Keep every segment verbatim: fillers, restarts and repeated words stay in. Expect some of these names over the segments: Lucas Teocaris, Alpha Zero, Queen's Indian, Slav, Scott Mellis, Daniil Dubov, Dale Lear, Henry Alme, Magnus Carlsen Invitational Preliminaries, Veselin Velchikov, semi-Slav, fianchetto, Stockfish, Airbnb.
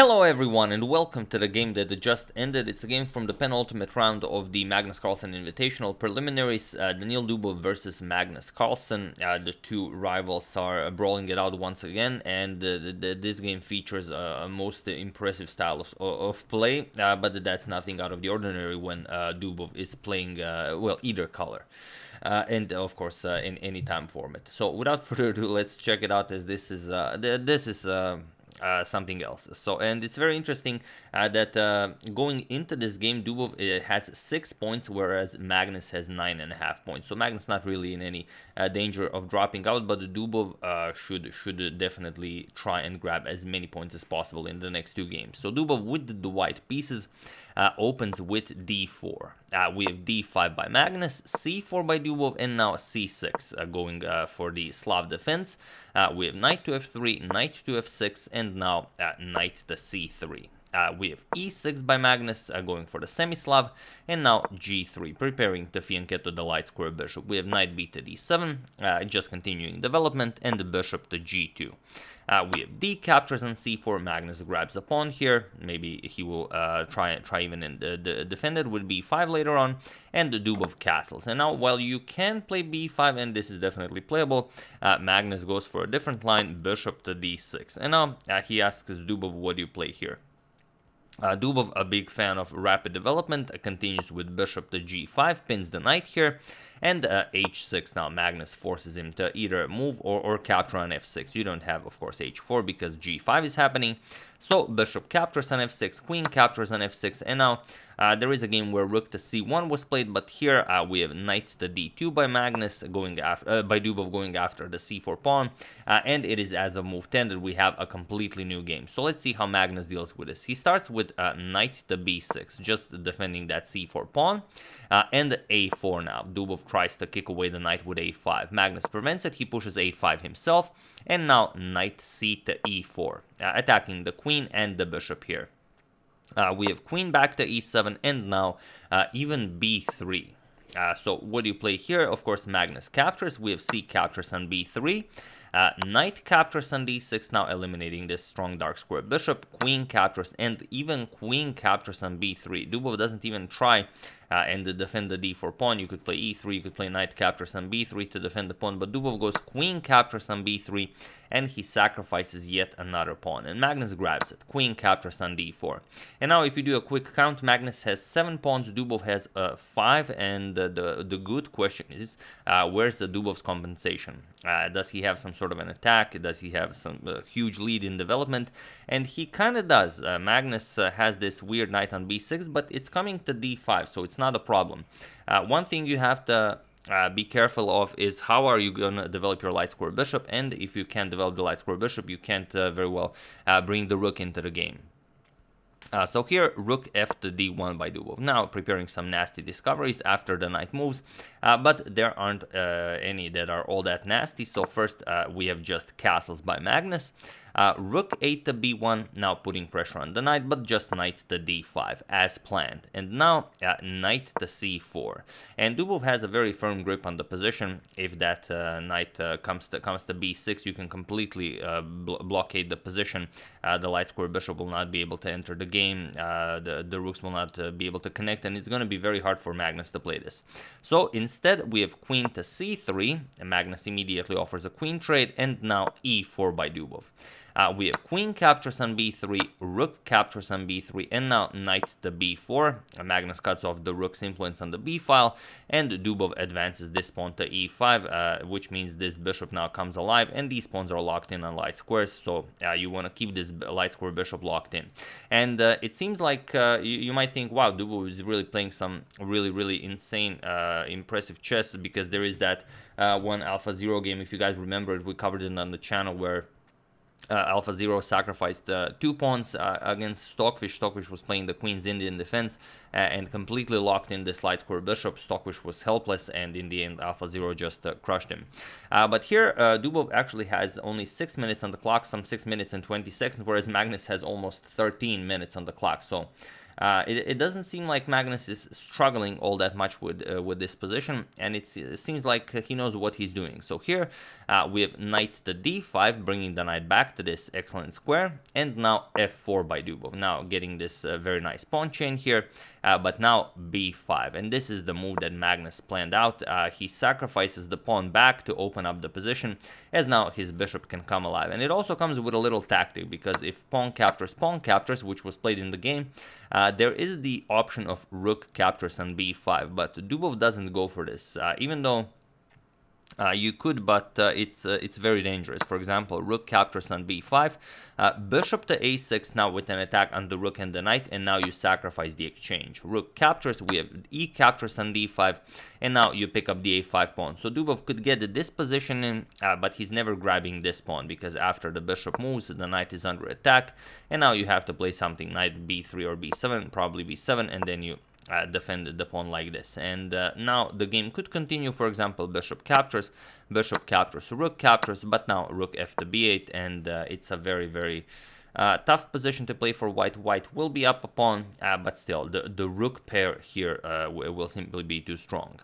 Hello everyone and welcome to the game that just ended. It's a game from the penultimate round of the Magnus Carlsen Invitational Preliminaries, uh, Daniil Dubov versus Magnus Carlsen. Uh, the two rivals are uh, brawling it out once again, and uh, the, the, this game features uh, a most impressive style of, of play, uh, but that's nothing out of the ordinary when uh, Dubov is playing, uh, well, either color. Uh, and of course uh, in any time format. So without further ado, let's check it out, as this is, uh, th this is... Uh, Uh, something else. So, and it's very interesting uh, that uh, going into this game, Dubov uh, has six points, whereas Magnus has nine and a half points. So Magnus not really in any uh, danger of dropping out, but Dubov uh, should should definitely try and grab as many points as possible in the next two games. So Dubov with the white pieces uh, opens with d four. Uh, we have d five by Magnus, c four by Dubov, and now c six uh, going uh, for the Slav defense. Uh, we have knight to f three, knight to f six, and now uh, knight to c three. Uh, we have e six by Magnus, uh, going for the semi-Slav, and now g three, preparing to fianchetto the light square bishop. We have knight b to d seven, uh, just continuing development, and the bishop to g two. Uh, we have d captures on c four, Magnus grabs a pawn here, maybe he will uh, try try even in the, the defend it with b five later on, and the Dubov castles. And now, while you can play b five, and this is definitely playable, uh, Magnus goes for a different line, bishop to d six. And now uh, he asks Dubov, what do you play here? Uh, Dubov, a big fan of rapid development, uh, continues with bishop to g five, pins the knight here, and uh, h six. Now Magnus forces him to either move or, or capture on f six. You don't have, of course, h four because g five is happening. So bishop captures on f six, queen captures on f six, and now uh, there is a game where rook to c one was played, but here uh, we have knight to d two by Magnus going after uh, by Dubov going after the c four pawn, uh, and it is as a move ten that we have a completely new game. So let's see how Magnus deals with this. He starts with uh, knight to b six, just defending that c four pawn, uh, and a four. Now Dubov tries to kick away the knight with a five. Magnus prevents it. He pushes a five himself, and now knight c to e four, uh, attacking the queen and the bishop here. Uh, we have queen back to e seven, and now uh, even b three. Uh, so what do you play here? Of course, Magnus captures. We have c captures on b three. Uh, knight captures on d six, now eliminating this strong dark square bishop. Queen captures, and even queen captures on b three. Dubov doesn't even try uh, and defend the d four pawn. You could play e three, you could play knight captures on b three to defend the pawn, but Dubov goes queen captures on b three, and he sacrifices yet another pawn, and Magnus grabs it. Queen captures on d four, and now if you do a quick count, Magnus has seven pawns, Dubov has uh, five, and uh, the, the good question is, uh, where's the Dubov's compensation? Uh, does he have some sort of an attack? Does he have some uh, huge lead in development? And he kind of does. Uh, Magnus uh, has this weird knight on b six, but it's coming to d five, so it's not a problem. Uh, one thing you have to uh, be careful of is how are you going to develop your light square bishop, and if you can't develop the light square bishop, you can't uh, very well uh, bring the rook into the game. Uh, so here, rook f to d one by Dubov. Now preparing some nasty discoveries after the knight moves, uh, but there aren't uh, any that are all that nasty. So first, uh, we have just castles by Magnus. Uh, rook eight to b one, now putting pressure on the knight, but just knight to d five, as planned. And now, uh, knight to c four. And Dubov has a very firm grip on the position. If that uh, knight uh, comes, to, comes to b six, you can completely uh, bl blockade the position. Uh, the light square bishop will not be able to enter the game. Uh, the, the rooks will not uh, be able to connect, and it's going to be very hard for Magnus to play this. So instead, we have queen to c three, and Magnus immediately offers a queen trade, and now e four by Dubov. Uh, we have queen captures on b three, rook captures on b three, and now knight to b four. Magnus cuts off the rook's influence on the b file, and Dubov advances this pawn to e five, uh, which means this bishop now comes alive, and these pawns are locked in on light squares, so uh, you want to keep this light square bishop locked in. And uh, it seems like uh, you, you might think, wow, Dubov is really playing some really, really insane, uh, impressive chess, because there is that uh, one Alpha Zero game, if you guys remember it, we covered it on the channel, where Uh, Alpha Zero sacrificed uh, two pawns uh, against Stockfish. Stockfish was playing the Queen's Indian defense uh, and completely locked in this light square bishop. Stockfish was helpless, and in the end Alpha Zero just uh, crushed him. Uh, but here uh, Dubov actually has only six minutes on the clock, some six minutes and twenty seconds, whereas Magnus has almost thirteen minutes on the clock. So Uh, it, it doesn't seem like Magnus is struggling all that much with uh, with this position, and it's, it seems like he knows what he's doing. So here uh, we have knight to d five, bringing the knight back to this excellent square, and now f four by Dubov. Now getting this uh, very nice pawn chain here, uh, but now b five, and this is the move that Magnus planned out. Uh, he sacrifices the pawn back to open up the position, as now his bishop can come alive. And it also comes with a little tactic, because if pawn captures pawn captures, which was played in the game, uh, there is the option of rook captures on b five, but Dubov doesn't go for this, uh, even though Uh, you could, but uh, it's uh, it's very dangerous. For example, rook captures on b five, uh, bishop to a six now with an attack on the rook and the knight, and now you sacrifice the exchange. Rook captures, we have e captures on d five, and now you pick up the a five pawn. So Dubov could get this position in, uh, but he's never grabbing this pawn, because after the bishop moves, the knight is under attack, and now you have to play something, knight b three or b seven, probably b seven, and then you Uh, defended the pawn like this, and uh, now the game could continue. For example, bishop captures, bishop captures, rook captures, but now rook f to b eight, and uh, it's a very, very uh, tough position to play for white. White will be up a pawn, uh, but still, the, the rook pair here uh, will simply be too strong.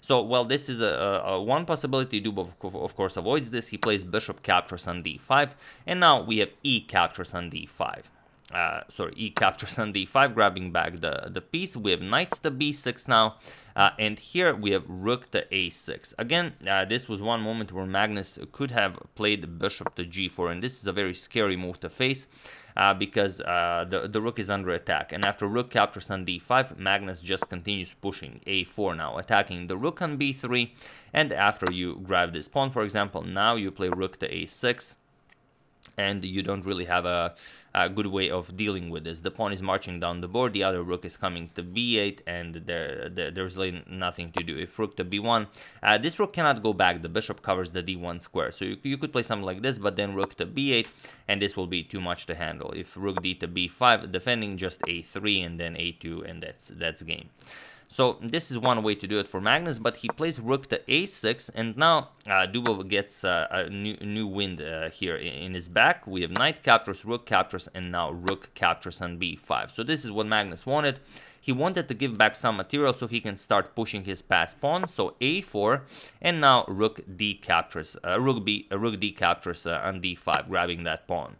So, well, this is a, a one possibility. Dubov, of course, avoids this. He plays bishop captures on d five, and now we have e captures on d five. Uh, sorry, e captures on d five, grabbing back the, the piece. We have knight to b six now, uh, and here we have rook to a six. Again, uh, this was one moment where Magnus could have played bishop to g four, and this is a very scary move to face, uh, because uh, the, the rook is under attack. And after rook captures on d five, Magnus just continues pushing a four now, attacking the rook on b three, and after you grab this pawn, for example, now you play rook to a six, and you don't really have a, a good way of dealing with this. The pawn is marching down the board, the other rook is coming to b eight, and there, there there's really nothing to do. If rook to b one, uh, this rook cannot go back, the bishop covers the d one square, so you, you could play something like this, but then rook to b eight, and this will be too much to handle. If rook d to b five, defending just a three, and then a two, and that's, that's game. So this is one way to do it for Magnus, but he plays rook to a six, and now uh, Dubov gets uh, a new, new wind uh, here in, in his back. We have knight captures, rook captures, and now rook captures on b five. So this is what Magnus wanted. He wanted to give back some material so he can start pushing his passed pawn. So a four, and now rook d captures, uh, rook b, uh, rook d captures uh, on d five, grabbing that pawn.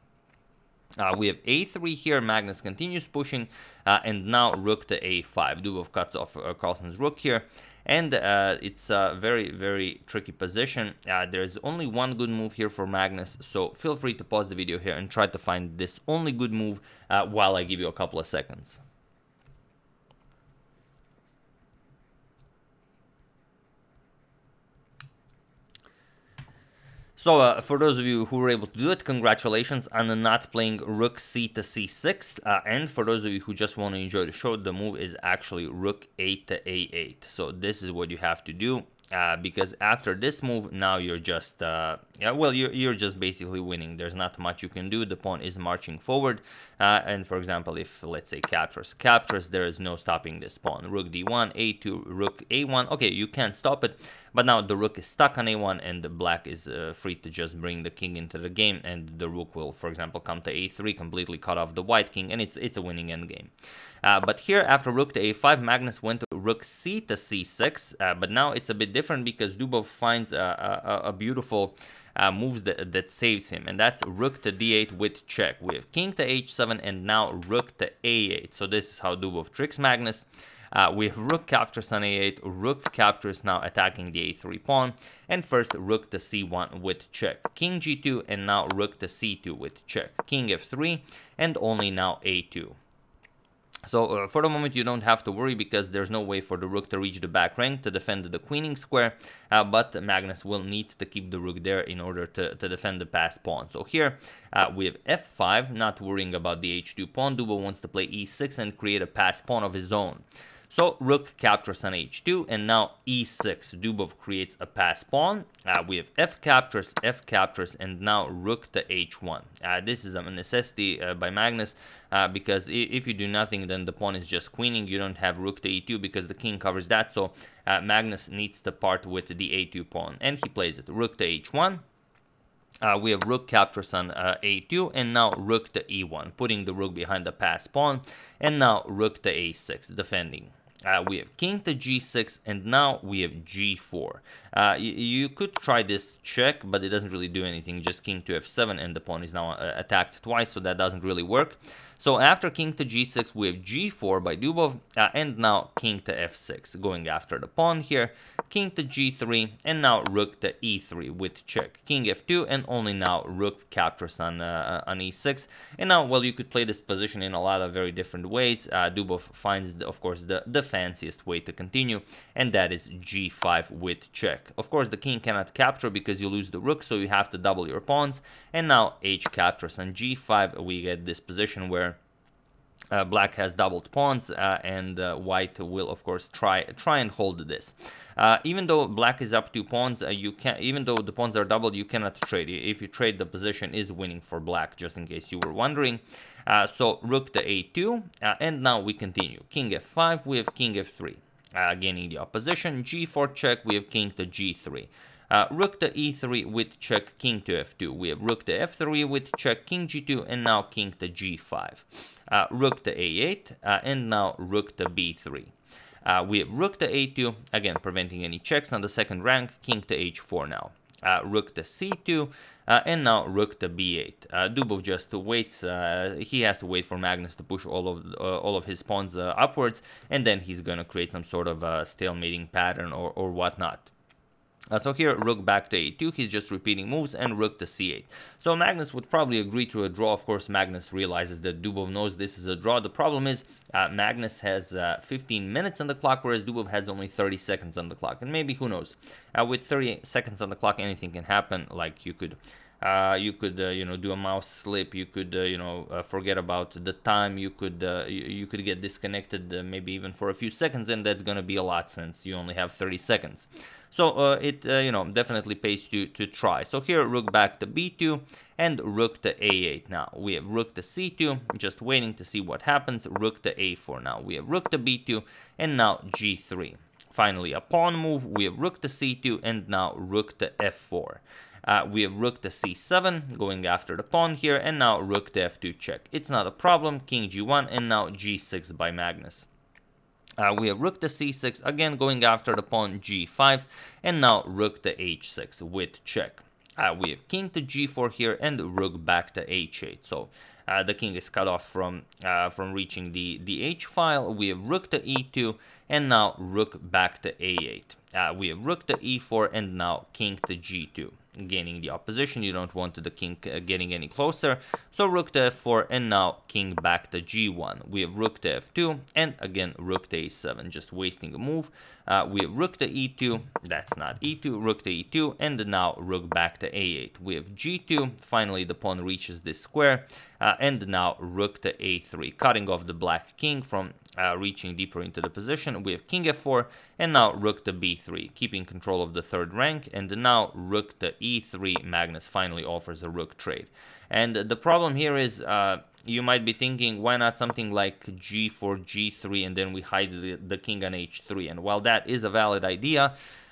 Uh, we have a three here, Magnus continues pushing, uh, and now rook to a five. Dubov cuts off uh, Carlsen's rook here, and uh, it's a very, very tricky position. Uh, there's only one good move here for Magnus, so feel free to pause the video here and try to find this only good move uh, while I give you a couple of seconds. So, uh, for those of you who were able to do it, congratulations on not playing rook c to c six, uh, and for those of you who just want to enjoy the show, the move is actually rook eight to a eight, so this is what you have to do, uh, because after this move, now you're just, uh, yeah, well, you're, you're just basically winning. There's not much you can do, the pawn is marching forward, uh, and for example, if, let's say, captures, captures, there is no stopping this pawn. Rook d one, a two, rook a one, okay, you can't stop it, but now the rook is stuck on a one, and the black is uh, free to just bring the king into the game, and the rook will, for example, come to a three, completely cut off the white king, and it's it's a winning endgame. Uh, but here, after rook to a five, Magnus went to rook c to c six, uh, but now it's a bit different because Dubov finds a, a, a beautiful uh, move that, that saves him, and that's rook to d eight with check. We have king to h seven, and now rook to a eight, so this is how Dubov tricks Magnus. Uh, we have rook captures on a eight, rook captures now attacking the a three pawn, and first rook to c one with check, king g two, and now rook to c two with check, king f three, and only now a two. So uh, for the moment you don't have to worry because there's no way for the rook to reach the back rank to defend the queening square, uh, but Magnus will need to keep the rook there in order to, to defend the passed pawn. So here uh, we have f five, not worrying about the h two pawn. Dubov wants to play e six and create a passed pawn of his own. So rook captures on h two, and now e six. Dubov creates a passed pawn. Uh, we have f captures, f captures, and now rook to h one. Uh, this is a necessity uh, by Magnus uh, because if you do nothing, then the pawn is just queening. You don't have rook to e two because the king covers that. So uh, Magnus needs to part with the a two pawn, and he plays it. Rook to h one. Uh, we have rook captures on uh, a two, and now rook to e one, putting the rook behind the passed pawn, and now rook to a six, defending. Uh, we have king to g six, and now we have g four. Uh, you, you could try this check, but it doesn't really do anything, just king to f seven, and the pawn is now uh, attacked twice, so that doesn't really work. So after king to g six, we have g four by Dubov, uh, and now king to f six, going after the pawn here. King to g three, and now rook to e three with check. King f two, and only now rook captures on uh, on e six. And now, well, you could play this position in a lot of very different ways. Uh, Dubov finds, the, of course, the, the fanciest way to continue, and that is g five with check. Of course, the king cannot capture because you lose the rook, so you have to double your pawns. And now h captures on g five. We get this position where Uh, black has doubled pawns, uh, and uh, white will, of course, try try and hold this. Uh, even though black is up two pawns, uh, you can even though the pawns are doubled, you cannot trade. If you trade, the position is winning for black, just in case you were wondering. Uh, so rook to a two, uh, and now we continue. King f five, we have king f three, uh, gaining the opposition. g four check, we have king to g three. Uh, rook to e three with check, king to f two. We have rook to f three with check, king g two, and now king to g five. Uh, rook to a eight, uh, and now rook to b three. Uh, we have rook to a two, again preventing any checks on the second rank, king to h four now. Uh, rook to c two, uh, and now rook to b eight. Uh, Dubov just waits. Uh, he has to wait for Magnus to push all of uh, all of his pawns uh, upwards, and then he's gonna create some sort of uh, stalemating pattern or or whatnot. Uh, so here, rook back to a two, he's just repeating moves, and rook to c eight. So Magnus would probably agree to a draw. Of course, Magnus realizes that Dubov knows this is a draw. The problem is, uh, Magnus has uh, fifteen minutes on the clock, whereas Dubov has only thirty seconds on the clock. And maybe, who knows, uh, with thirty seconds on the clock, anything can happen. Like, you could... Uh, you could, uh, you know, do a mouse slip. You could, uh, you know, uh, forget about the time. You could, uh, you, you could get disconnected, uh, maybe even for a few seconds, and that's gonna be a lot since you only have thirty seconds. So uh, it, uh, you know, definitely pays to to try. So here, rook back to b two and rook to a eight. Now we have rook to c two, just waiting to see what happens. Rook to a four. Now we have rook to b two and now g three. Finally, a pawn move. We have rook to c two and now rook to f four. Uh, we have rook to c seven, going after the pawn here, and now rook to f two check. It's not a problem, king g one, and now g six by Magnus. Uh, we have rook to c six, again going after the pawn, g five, and now rook to h six with check. Uh, we have king to g four here, and rook back to h eight. So uh, the king is cut off from uh, from reaching the, the h file. We have rook to e two, and now rook back to a eight. Uh, we have rook to e four, and now king to g two. Gaining the opposition, you don't want the king uh, getting any closer, so rook to f four and now king back to g one. We have rook to f two and again rook to a seven, just wasting a move. Uh, we have rook to e two, that's not e two, rook to e two, and now rook back to a eight. We have g two, finally the pawn reaches this square, uh, and now rook to a three, cutting off the black king from Uh, reaching deeper into the position. We have king f four and now rook to b three, keeping control of the third rank, and now rook to e three. Magnus finally offers a rook trade. And the problem here is, uh, you might be thinking, why not something like g four, g three, and then we hide the, the king on h three? And while that is a valid idea,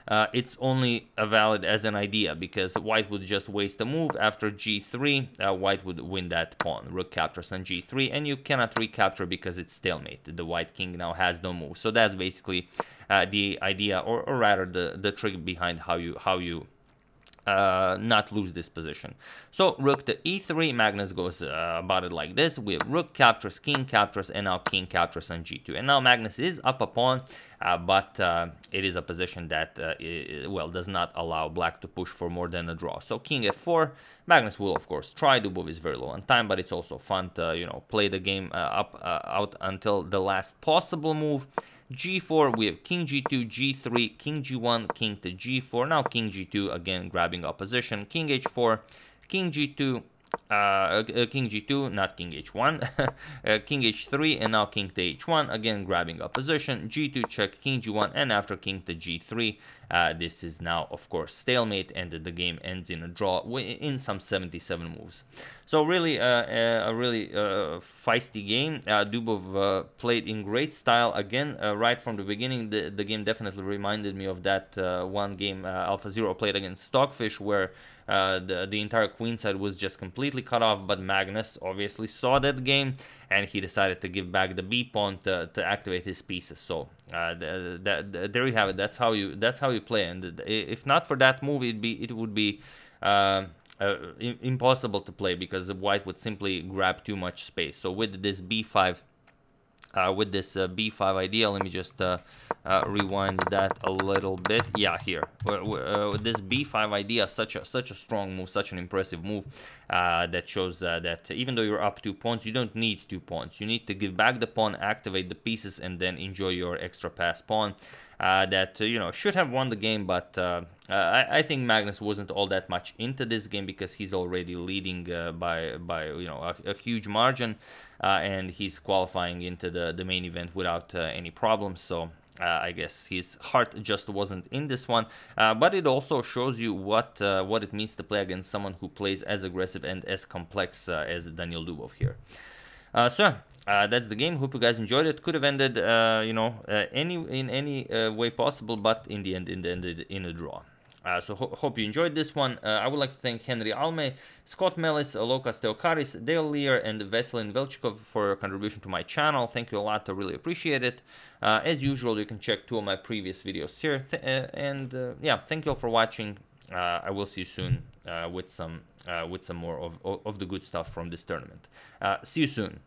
Uh, it's only a valid as an idea, because white would just waste a move. After g three, uh, white would win that pawn. Rook captures on g three, and you cannot recapture because it's stalemate. The white king now has no move. So that's basically uh, the idea, or, or rather the, the trick behind how you how you uh, not lose this position. So rook to e three, Magnus goes uh, about it like this. We have rook captures, king captures, and now king captures on g two. And now Magnus is up a pawn. Uh, but uh, it is a position that, uh, it, well, does not allow black to push for more than a draw. So king f four, Magnus will, of course, try. Dubov is very low on time, but it's also fun to, you know, play the game uh, up uh, out until the last possible move. g four, we have king g two, g three, king g one, king to g four, now king g two, again grabbing opposition, king h four, king g two, Uh, king g two, not king h one, uh, king h three, and now king to h one, again grabbing opposition, g two check, king g one, and after king to g three, uh, this is now, of course, stalemate, and the game ends in a draw in some seventy-seven moves. So really, uh, a really uh, feisty game. uh, Dubov uh, played in great style, again, uh, right from the beginning. The, the game definitely reminded me of that uh, one game uh, Alpha Zero played against Stockfish, where Uh, the, the entire queenside was just completely cut off, but Magnus obviously saw that game and he decided to give back the B pawn to, to activate his pieces. So uh, the, the, the, there you have it. That's how you that's how you play. And if not for that move, it'd be it would be uh, uh, impossible to play, because the white would simply grab too much space. So with this B five. Uh, with this uh, B five idea, let me just uh, uh, rewind that a little bit. Yeah, here. Uh, this B five idea, such a such a strong move, such an impressive move, uh, that shows uh, that even though you're up two pawns, you don't need two pawns. You need to give back the pawn, activate the pieces, and then enjoy your extra pass pawn. Uh, that, you know, should have won the game, but uh, I, I think Magnus wasn't all that much into this game, because he's already leading uh, by, by you know, a, a huge margin, uh, and he's qualifying into the, the main event without uh, any problems, so... Uh, I guess his heart just wasn't in this one, uh, but it also shows you what uh, what it means to play against someone who plays as aggressive and as complex uh, as Daniil Dubov here. Uh, so uh, that's the game. Hope you guys enjoyed it. Could have ended, uh, you know, uh, any in any uh, way possible, but in the end, it ended in a draw. Uh, so ho hope you enjoyed this one. Uh, I would like to thank Henry Alme, Scott Mellis, Lucas Teocaris, Dale Lear, and Veselin Velchikov for your contribution to my channel. Thank you a lot. I really appreciate it. Uh, as usual, you can check two of my previous videos here. Th uh, and uh, yeah, thank you all for watching. Uh, I will see you soon uh, with some uh, with some more of, of the good stuff from this tournament. Uh, see you soon.